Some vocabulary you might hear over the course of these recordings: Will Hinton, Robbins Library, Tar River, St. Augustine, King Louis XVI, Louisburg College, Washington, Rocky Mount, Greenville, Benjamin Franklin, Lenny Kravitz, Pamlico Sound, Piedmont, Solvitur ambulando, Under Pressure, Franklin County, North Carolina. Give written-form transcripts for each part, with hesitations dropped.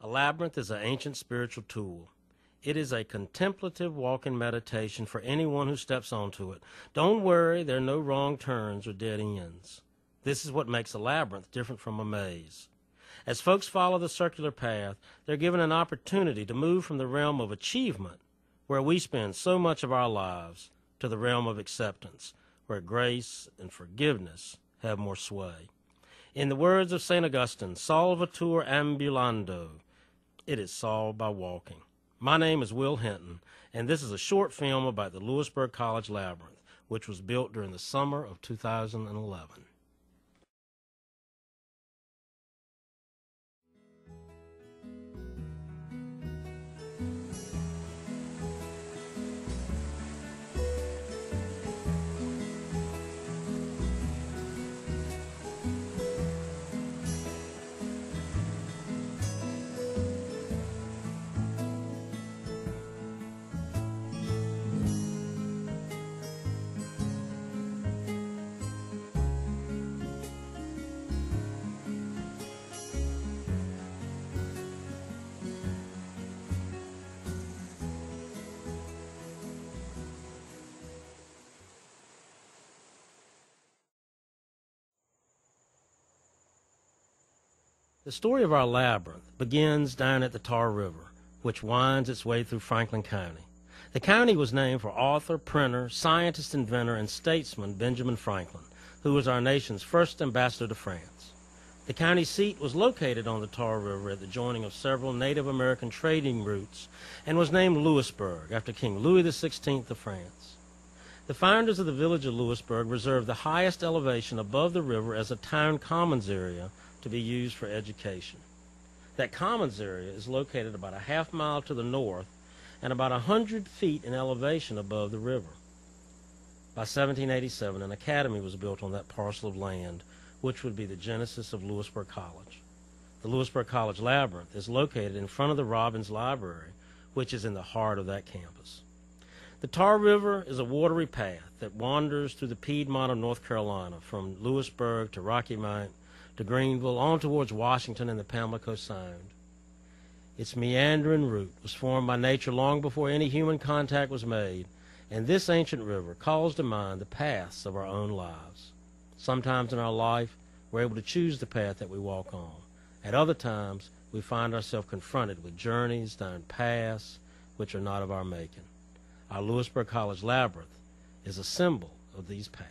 A labyrinth is an ancient spiritual tool. It is a contemplative walk in meditation for anyone who steps onto it. Don't worry, there are no wrong turns or dead ends. This is what makes a labyrinth different from a maze. As folks follow the circular path, they're given an opportunity to move from the realm of achievement, where we spend so much of our lives, to the realm of acceptance, where grace and forgiveness have more sway. In the words of St. Augustine, Solvitur ambulando, it is solved by walking. My name is Will Hinton, and this is a short film about the Louisburg College Labyrinth, which was built during the summer of 2011. The story of our labyrinth begins down at the Tar River, which winds its way through Franklin County. The county was named for author, printer, scientist, inventor, and statesman Benjamin Franklin, who was our nation's first ambassador to France. The county seat was located on the Tar River at the joining of several Native American trading routes and was named Louisburg after King Louis XVI of France. The founders of the village of Louisburg reserved the highest elevation above the river as a town commons area to be used for education. That commons area is located about a half mile to the north and about 100 feet in elevation above the river. By 1787, an academy was built on that parcel of land, which would be the genesis of Louisburg College. The Louisburg College Labyrinth is located in front of the Robbins Library, which is in the heart of that campus. The Tar River is a watery path that wanders through the Piedmont of North Carolina from Louisburg to Rocky Mount to Greenville, on towards Washington and the Pamlico Sound. Its meandering route was formed by nature long before any human contact was made, and this ancient river calls to mind the paths of our own lives. Sometimes in our life, we're able to choose the path that we walk on. At other times, we find ourselves confronted with journeys down paths which are not of our making. Our Louisburg College Labyrinth is a symbol of these paths.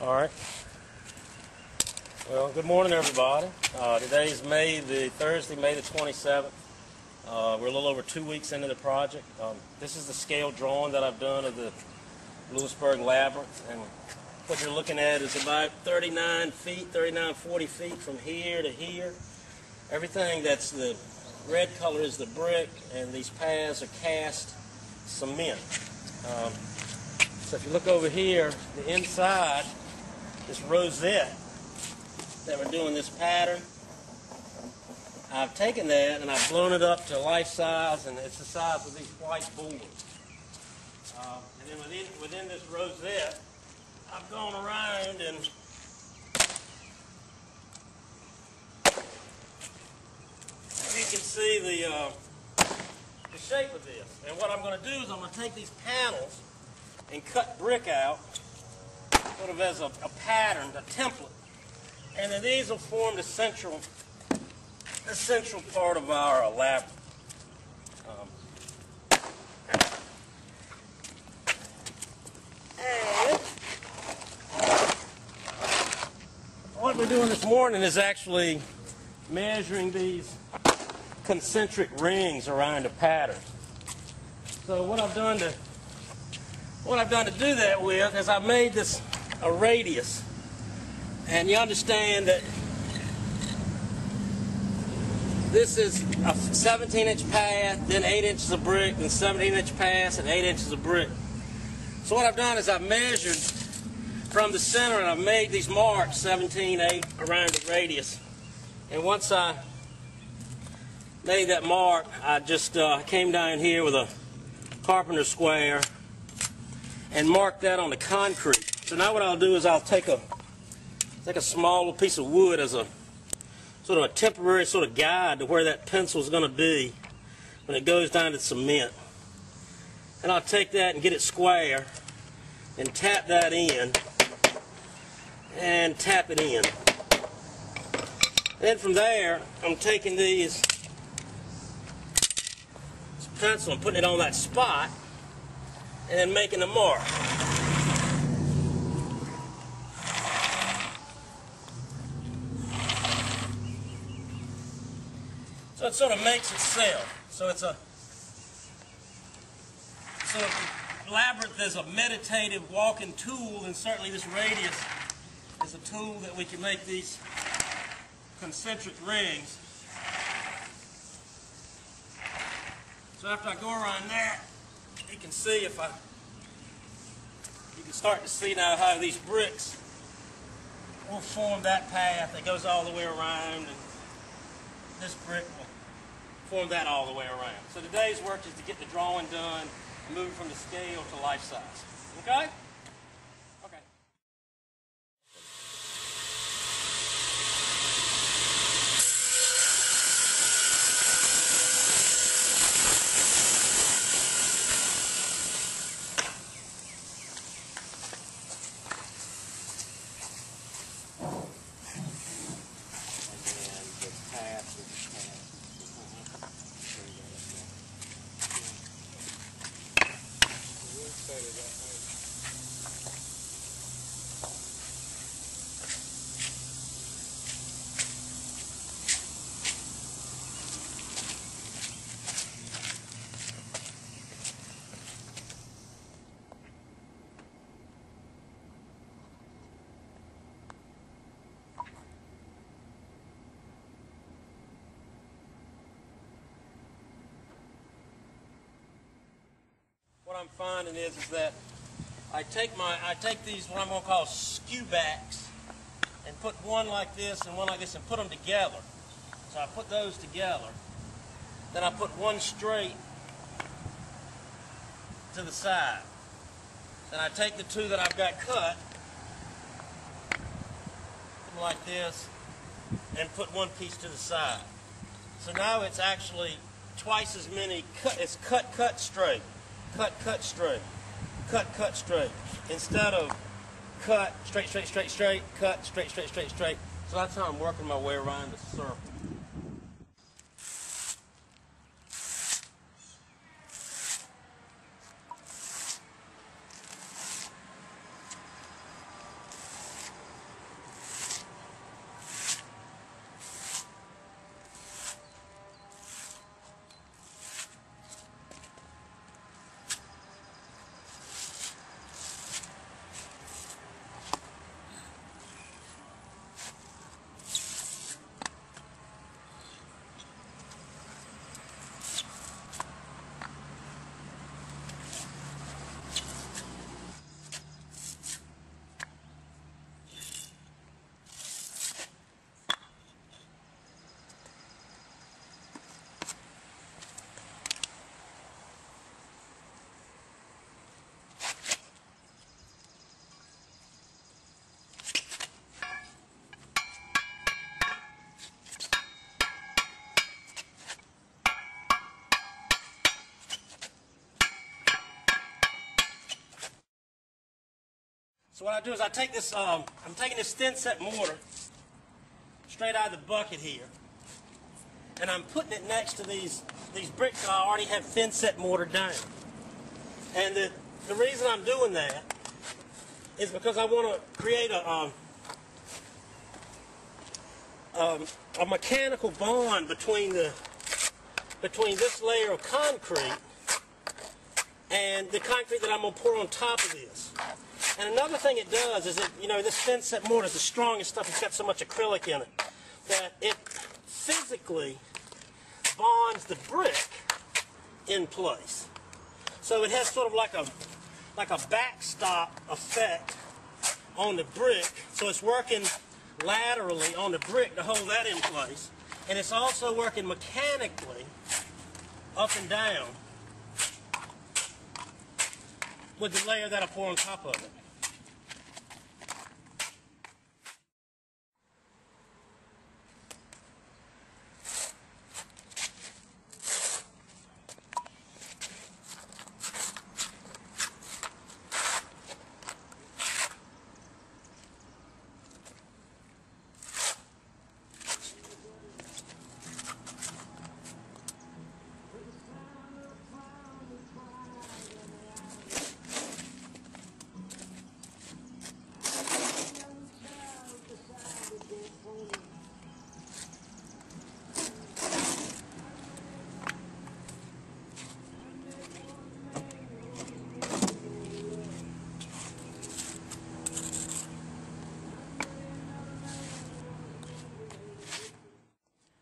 All right, Well, good morning, everybody. Today is Thursday, May the 27th. We're a little over 2 weeks into the project. This is the scale drawing that I've done of the Louisburg Labyrinth, and what you're looking at is about 39 feet, 39, 40 feet from here to here. Everything that's the red color is the brick, and these paths are cast cement. So if you look over here, the inside, this rosette that we're doing this pattern, I've taken that and I've blown it up to life size, and it's the size of these white boards. And then within this rosette, I've gone around and you can see the shape of this. And what I'm going to do is I'm going to take these panels and cut brick out sort of as a pattern, a template. And then these will form the central part of our labyrinth. And what we're doing this morning is actually measuring these concentric rings around a pattern. So what I've done to do that with is I made this a radius. And you understand that this is a 17-inch path, then 8 inches of brick, then 17-inch path, and 8 inches of brick. So what I've done is I've measured from the center, and I've made these marks, 17, 8, around the radius. And once I made that mark, I just came down here with a carpenter square and marked that on the concrete. So now what I'll do is I'll take a small piece of wood as a sort of a temporary sort of guide to where that pencil is going to be when it goes down to cement. And I'll take that and get it square and tap that in and tap it in. Then from there, I'm taking this pencil and putting it on that spot and then making a mark. So it sort of makes itself. So the labyrinth is a meditative walking tool, and certainly this radius is a tool that we can make these concentric rings. So after I go around there, you can see you can start to see now how these bricks will form that path that goes all the way around, and this brick will form that all the way around. So today's work is to get the drawing done and move it from the scale to life size. Okay? What I'm finding is that I take these what I'm going to call skew backs and put one like this and one like this and put them together. So I put those together. Then I put one straight to the side. Then I take the two that I've got cut, put them like this, and put one piece to the side. So now it's actually twice as many cut. It's cut, cut, straight. Cut, cut, straight. Cut, cut, straight. Instead of cut, straight, straight, straight, straight, cut, straight, straight, straight, straight. So that's how I'm working my way around the circle. what I do is I take this, I'm taking this thin set mortar straight out of the bucket here, and I'm putting it next to these bricks that I already have thin set mortar down. And the reason I'm doing that is because I want to create a mechanical bond between this layer of concrete and the concrete that I'm going to pour on top of this. And another thing it does is that, you know, this thin set mortar is the strongest stuff. It's got so much acrylic in it that it physically bonds the brick in place. So it has sort of like a backstop effect on the brick. So it's working laterally on the brick to hold that in place. And it's also working mechanically up and down with the layer that I pour on top of it.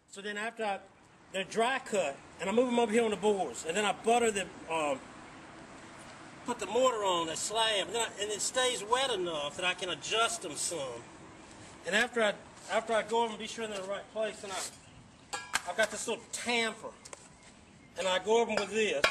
So then after they're dry cut, and I move them over here on the boards, and then I butter the, put the mortar on the slab, and it stays wet enough that I can adjust them some. And after I go over and be sure they're in the right place, and I've got this little tamper, and I go over them with this.